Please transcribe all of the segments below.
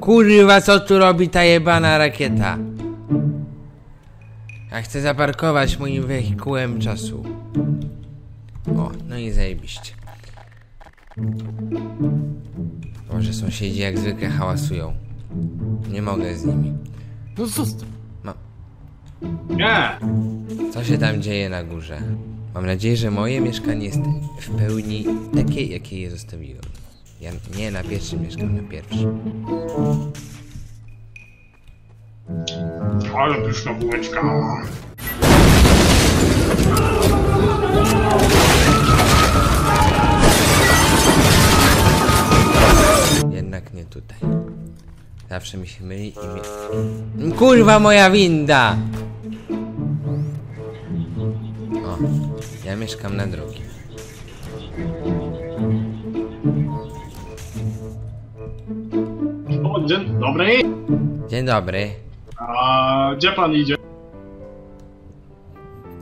Kurwa, co tu robi ta jebana rakieta? Ja chcę zaparkować moim wehikułem czasu. O, no i zajebiście. Może sąsiedzi jak zwykle hałasują. Nie mogę z nimi. No zostaw. Nie! Co się tam dzieje na górze? Mam nadzieję, że moje mieszkanie jest w pełni takie, jakie je zostawiłem. Ja nie na pierwszym mieszkam, na pierwszym. Ale pyszna bułeczka. Jednak nie tutaj. Zawsze mi się myli i mi... Kurwa, moja winda! O, ja mieszkam na drugim. O, dzień dobry! Dzień dobry. A gdzie pan idzie?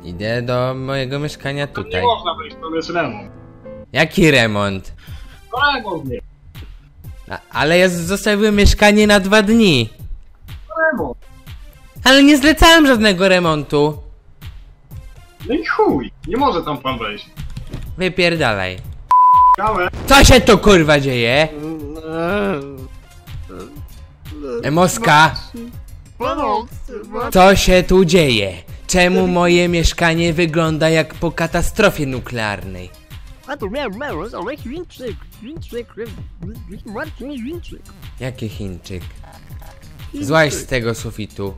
Idę do mojego mieszkania tutaj. Tam nie można wejść, to jest remont. Jaki remont? No remont nie. Ale ja zostawiłem mieszkanie na 2 dni. Remont. Ale nie zlecałem żadnego remontu. No i chuj, nie może tam pan wejść. Wypierdalaj. Co się tu kurwa dzieje? Moska. Co się tu dzieje? Czemu moje mieszkanie wygląda jak po katastrofie nuklearnej? Jaki Chińczyk? Złaź z tego sufitu.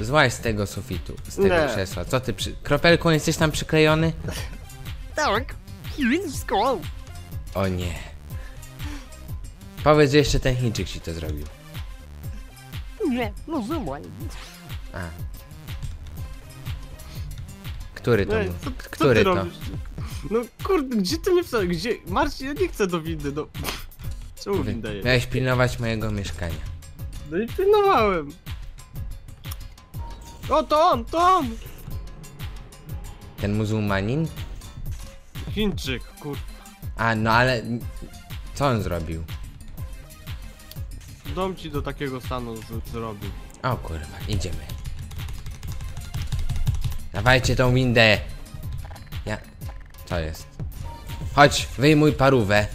Złaź z tego sufitu, z tego krzesła. Co ty kropelką jesteś tam przyklejony? Tak. O nie. Powiedz, że jeszcze ten Chińczyk ci to zrobił. Nie, no a. Który to? Który to? No kurde, gdzie ty mnie wstałeś? Gdzie? Marcin, ja nie chcę do windy, no. Czemu winda jest? Miałeś pilnować mojego mieszkania. No i pilnowałem. O, to on, to on! Ten muzułmanin? Chińczyk, kurde. A, no ale... Co on zrobił? Dom ci do takiego stanu zrobił. O kurwa, idziemy. Dawajcie tą windę. Ja... Co jest? Chodź, wyjmuj parówę.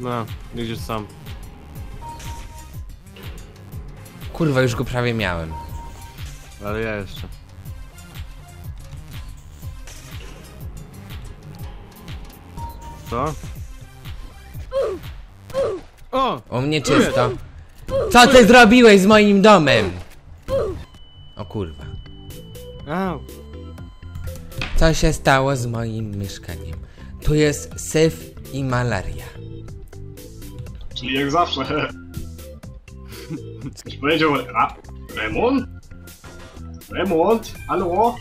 No, idziesz sam. Kurwa, już go prawie miałem. Ale ja jeszcze. Co? O! U mnie czysto. Co ty zrobiłeś z moim domem? O kurwa. Co się stało z moim mieszkaniem? Tu jest syf i malaria. Czyli jak zawsze. Czy powiedział, a? Remont? Remont? Halo?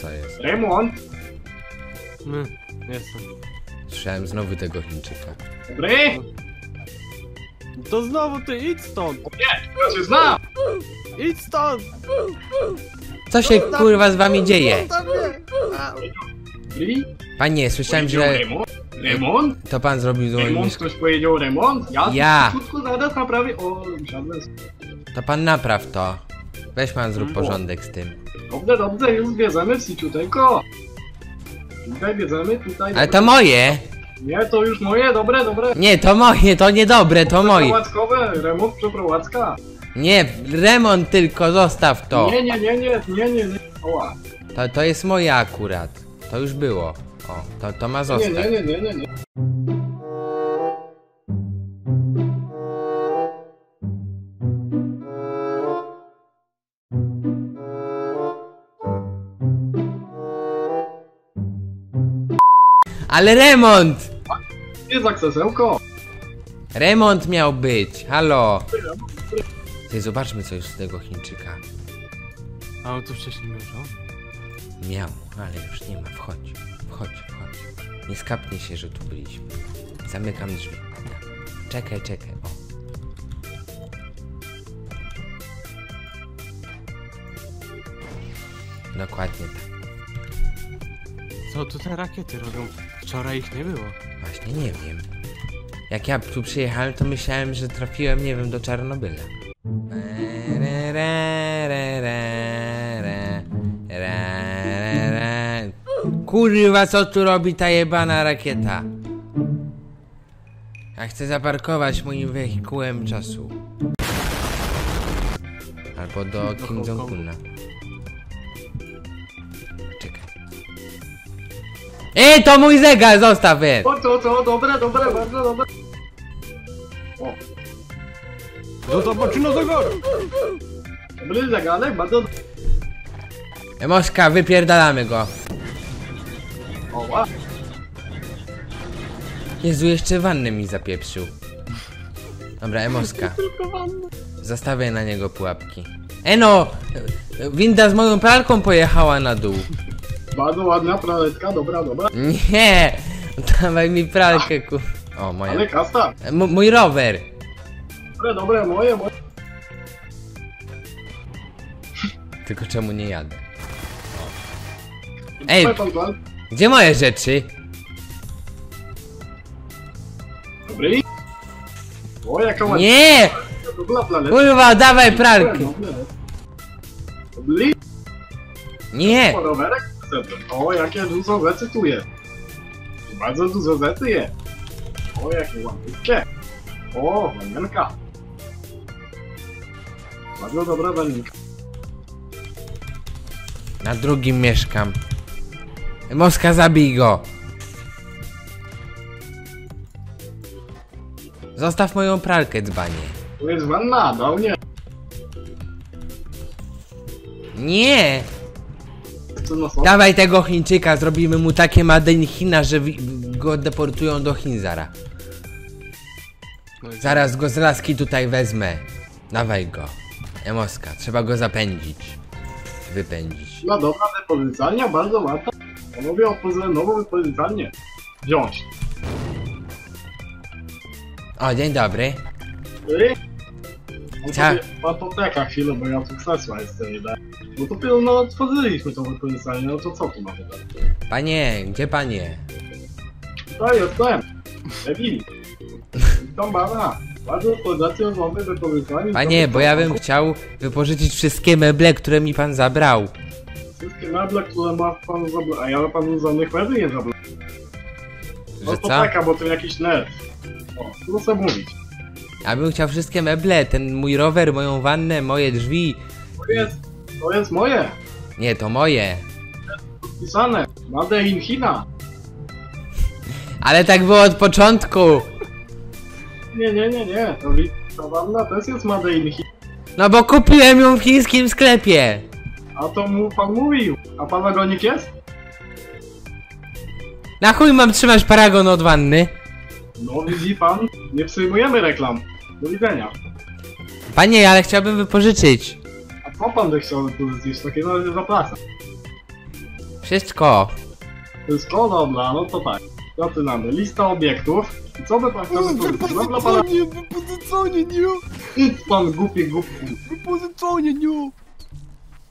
Co jest? Remont? Jestem. Słyszałem znowu tego Chińczyka. Dobry? To znowu ty, idź stąd! O nie, ja się znam! Idź stąd! Co się kurwa z wami dzieje? Panie, słyszałem, że... Remont? To pan zrobił złą remont, ktoś powiedział remont? Ja! Zaraz naprawię, o... To pan napraw to. Weź pan zrób porządek z tym. Dobrze, dobrze, już bierzemy w siciuteńko. Tutaj bierzemy, tutaj... Ale to moje! Nie, to już moje, dobre, dobre. Nie, to moje, to niedobre, to moje. Przeprowadzkowe, remont, przeprowadzka. Nie, remont tylko, zostaw to. Nie, nie, nie, nie, nie, nie, nie. Oła. To jest moje akurat. To już było. O, to ma zostać. Nie, nie, nie, nie, nie. Ale remont! Nie za krzesełko! Remont miał być, halo! Ty, zobaczmy coś z tego Chińczyka. A on tu wcześniej miał? Miał, ale już nie ma, wchodź, wchodź, wchodź. Nie skapnie się, że tu byliśmy. Zamykam drzwi. Czekaj, czekaj, o. Dokładnie tak. Co tu te rakiety robią? Wczoraj ich nie było. Właśnie nie wiem. Jak ja tu przyjechałem, to myślałem, że trafiłem, nie wiem, do Czarnobyla. Kurwa, co tu robi ta jebana rakieta? Ja chcę zaparkować moim wehikułem czasu. Albo do Kim Jong-una. Czekaj. Ej, to mój zegar, zostaw! O, dobra, dobra, bardzo dobra. O. Do zobaczenia zegar! Dobry zegarek, bardzo... Moska, wypierdalamy go. Oła. Jezu, jeszcze wannę mi zapieprzył. Dobra, Emoska. Zastawię na niego pułapki. Eno! Winda z moją pralką pojechała na dół. Bardzo ładna praleczka, dobra, dobra. Nie! Dawaj mi pralkę, ku... O, moja... Ale kasta! Mój rower! Dobre, dobre, moje... Tylko czemu nie jadę? Ej! Gdzie moje rzeczy? Dobry? O, jaka ładna... Nie! Kurwa, dawaj pralkę! Nie! O, jakie dużo rzeczy tu jest! Bardzo dużo rzeczy jest! O, jakie ładne! O, wanienka! Bardzo dobra wanienka! Na drugim mieszkam! Moska, zabij go! Zostaw moją pralkę, dzbanie! To jest wanna, dał nie. Nie! Dawaj tego Chińczyka, zrobimy mu takie Made in China, że go deportują do Chin zara. Zaraz go z laski tutaj wezmę. Dawaj go. Emoska, trzeba go zapędzić. Wypędzić. No dobra, wypożyczalnia bardzo ładna. Panowie, otworzyłem nową wypożyczalnię. Wziąć. O, dzień dobry. Pan to taka chwilę, bo ja tu krzesła jestem, nie da. No dopiero no otworzyliśmy to wykorzystanie, no to co tu mamy dać? Panie, gdzie panie? To jestem! Ewili! To mama! Bardzo odpowiadacie o mamy wykorzystanie. Panie, bo ja bym chciał wypożyczyć wszystkie meble, które mi pan zabrał. Wszystkie meble, które ma pan zabrał, a ja panu żadnych mebli nie zabrał. No to taka, bo to jakiś nerw. O, proszę mówić. Ja bym chciał wszystkie meble, ten mój rower, moją wannę, moje drzwi. To jest moje. Nie, to moje. To jest podpisane. Made in China. Ale tak było od początku. Nie. Ta wanna też jest Made in China. No bo kupiłem ją w chińskim sklepie. A to mu pan mówił. A pan wagonik jest? Na chuj mam trzymać paragon od wanny? No widzi pan, nie przyjmujemy reklam. Do widzenia. Panie, ale chciałbym wypożyczyć. A co pan by chciał wypożyczyć? W takim razie zapraszam. Wszystko. Wszystko? Dobra, no to tak. Zaczynamy. Lista obiektów. I co by pan chciał wypożyczyć? Wypożyczenie, nie! Idź pan głupi. Wypożyczenie, nie!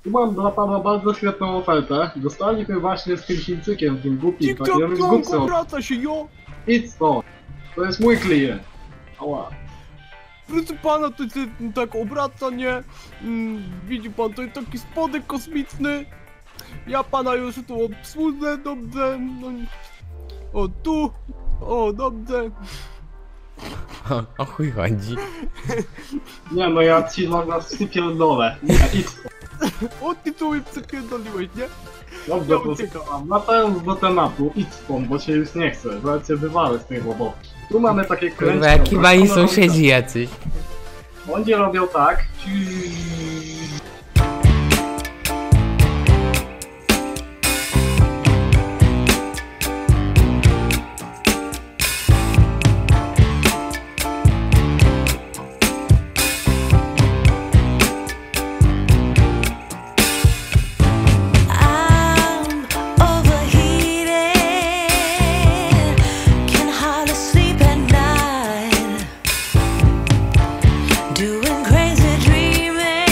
Tu mam dla pana bardzo świetną ofertę. Dostaliśmy właśnie z tym Chińczykiem, tym głupim. Tak, ja bym głupcą. Idź to. To jest mój klient. Ała. Proszę pana, to się tak obraca, nie? Widzi pan, to jest taki spodek kosmiczny. Ja pana już tu obsłudzę, dobrze. No, o tu, o dobrze. O chuj chodzi. Nie no, ja ci mogę sypierdolę. O ty tu mi przepierdoliłeś, nie? Dobrze, to uciekałam. Latając do tematu, idź stąd, bo się już nie chce. Zaraz się wywalę z tych robotów. Tu mamy takie kręczki. Kurwa, jaki bani sąsiedzi jacyś. Oni robią tak. Doing crazy dreaming.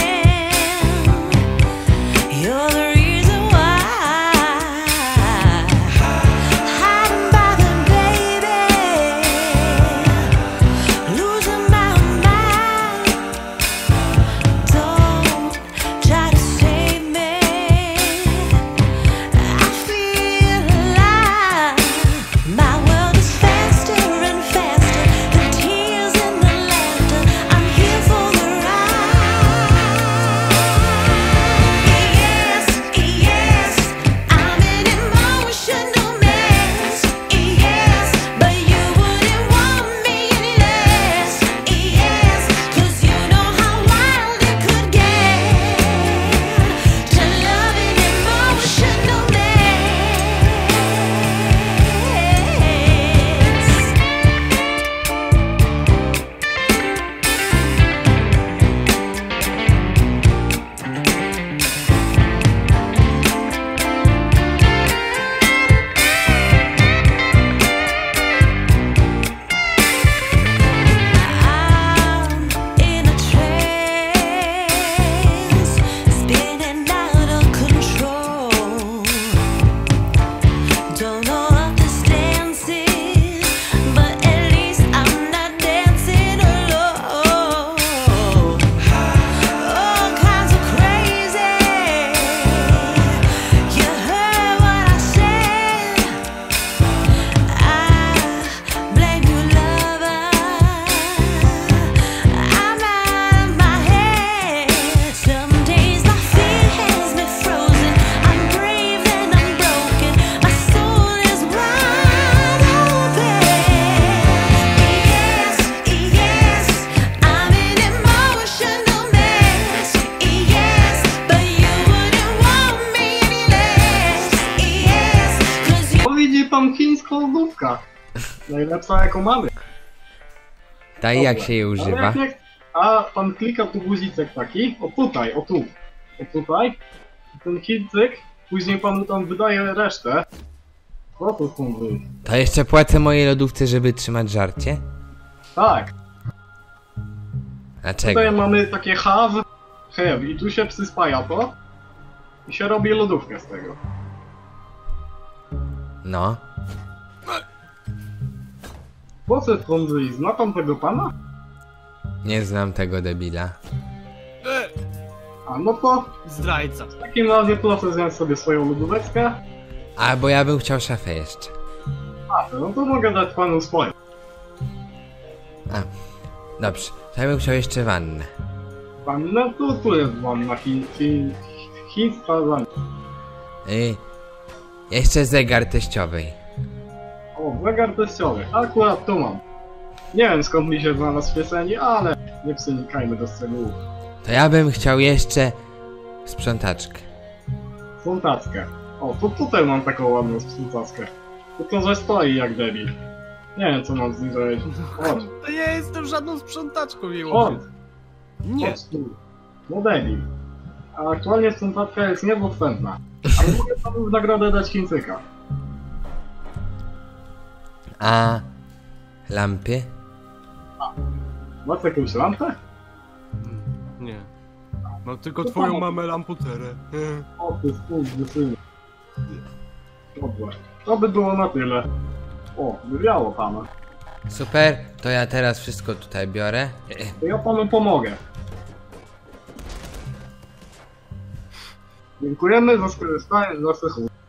to zupka. Najlepsza jaką mamy. Daj jak się jej używa. A pan klika tu guzicek taki, o tutaj, o tutaj. Ten kilcyk, później panu tam wydaje resztę. Co to są wy? To jeszcze płacę mojej lodówce, żeby trzymać żarcie? Tak. Dlaczego? Tutaj mamy takie have i tu się przyspaja to. I się robi lodówkę z tego. No. Po co trądzi? Zna pan tego pana? Nie znam tego debila. A no to... Zdrajca. W takim razie proszę wziąć sobie swoją lodóweczkę. A bo ja bym chciał szafę jeszcze. A, no to mogę dać panu swoją. A, dobrze. Ja bym chciał jeszcze wannę. Wannę? To tu jest wanna chińska wanna. Jeszcze zegar teściowy. O, zegar teściowy. Akurat tu mam. Nie wiem skąd mi się znalazł w kieszeni, ale nie przenikajmy do szczegółów. To ja bym chciał jeszcze sprzątaczkę. Sprzątaczkę. O, to tutaj mam taką ładną sprzątaczkę. Tylko że stoi jak debil. Nie wiem co mam z nim zrobić. Chodź. To ja jestem żadną sprzątaczką, miłość. Nie. Chodź tu. No debil. A aktualnie sprzątaczka jest niedostępna. Ale mogę panu w nagrodę dać chińczyka. A... lampy? A, masz jakąś lampę? Nie. Mam tylko twoją mamę lamputerę. O, ty skurwysynu. Dobra. To by było na tyle. O, wywiało pana. Super, to ja teraz wszystko tutaj biorę. To ja panu pomogę. Dziękujemy za skorzystanie z naszych usług.